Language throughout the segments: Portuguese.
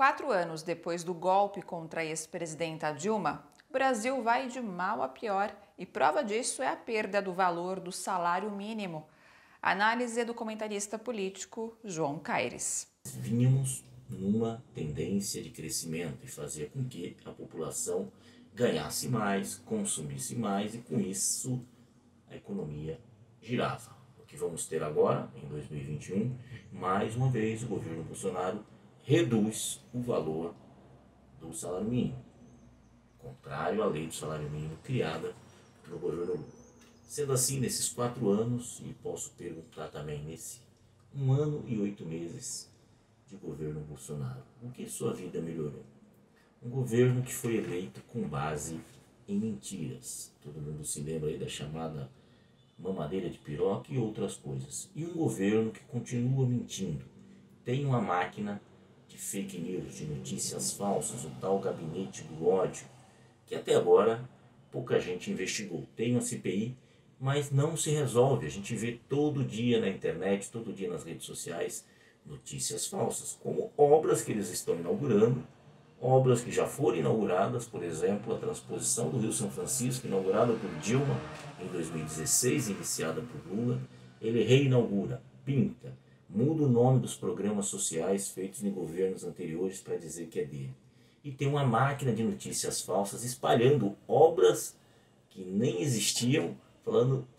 4 anos depois do golpe contra a ex-presidenta Dilma, o Brasil vai de mal a pior e prova disso é a perda do valor do salário mínimo. Análise do comentarista político João Caires. Vínhamos numa tendência de crescimento e fazer com que a população ganhasse mais, consumisse mais e com isso a economia girava. O que vamos ter agora, em 2021, mais uma vez o governo Bolsonaro reduz o valor do salário mínimo, contrário à lei do salário mínimo criada pelo governo Lula. Sendo assim, nesses 4 anos, e posso perguntar também nesse 1 ano e 8 meses de governo Bolsonaro, o que sua vida melhorou? Um governo que foi eleito com base em mentiras. Todo mundo se lembra aí da chamada Mamadeira de Piroca e outras coisas. E um governo que continua mentindo. Tem uma máquina de fake news, de notícias falsas, o tal gabinete do ódio, que até agora pouca gente investigou. Tem uma CPI, mas não se resolve. A gente vê todo dia na internet, todo dia nas redes sociais, notícias falsas, como obras que eles estão inaugurando, obras que já foram inauguradas, por exemplo, a transposição do Rio São Francisco, inaugurada por Dilma em 2016, iniciada por Lula. Ele reinaugura, pinta, muda o nome dos programas sociais feitos em governos anteriores para dizer que é dele. E tem uma máquina de notícias falsas espalhando obras que nem existiam,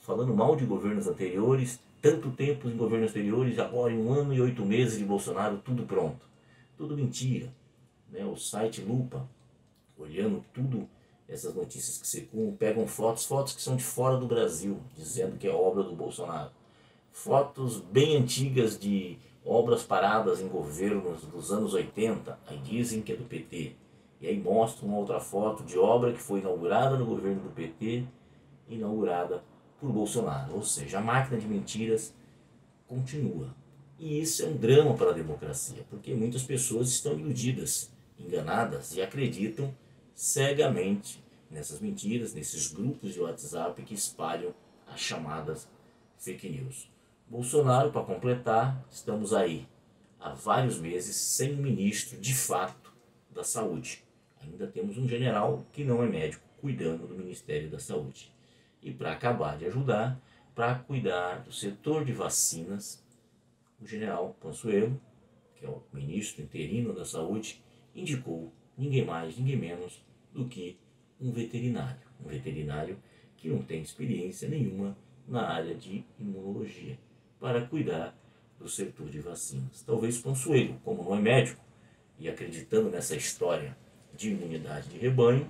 falando mal de governos anteriores, tanto tempo em governos anteriores, agora em 1 ano e 8 meses de Bolsonaro, tudo pronto. Tudo mentira. Né? O site Lupa, olhando tudo, essas notícias que circulam, pegam fotos que são de fora do Brasil, dizendo que é obra do Bolsonaro. Fotos bem antigas de obras paradas em governos dos anos 80, aí dizem que é do PT. E aí mostra uma outra foto de obra que foi inaugurada no governo do PT, inaugurada por Bolsonaro. Ou seja, a máquina de mentiras continua. E isso é um drama para a democracia, porque muitas pessoas estão iludidas, enganadas e acreditam cegamente nessas mentiras, nesses grupos de WhatsApp que espalham as chamadas fake news. Bolsonaro, para completar, estamos aí há vários meses sem um ministro de fato da saúde. Ainda temos um general que não é médico cuidando do Ministério da Saúde. E para acabar de ajudar, para cuidar do setor de vacinas, o general Pazuello, que é o ministro interino da Saúde, indicou ninguém mais, ninguém menos do que um veterinário. Um veterinário que não tem experiência nenhuma na área de imunologia, para cuidar do setor de vacinas. Talvez Pazuello, como não é médico, e acreditando nessa história de imunidade de rebanho,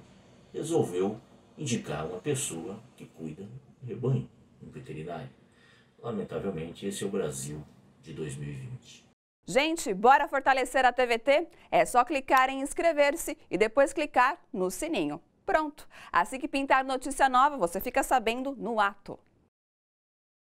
resolveu indicar uma pessoa que cuida do rebanho, um veterinário. Lamentavelmente, esse é o Brasil de 2020. Gente, bora fortalecer a TVT? É só clicar em inscrever-se e depois clicar no sininho. Pronto! Assim que pintar notícia nova, você fica sabendo no ato.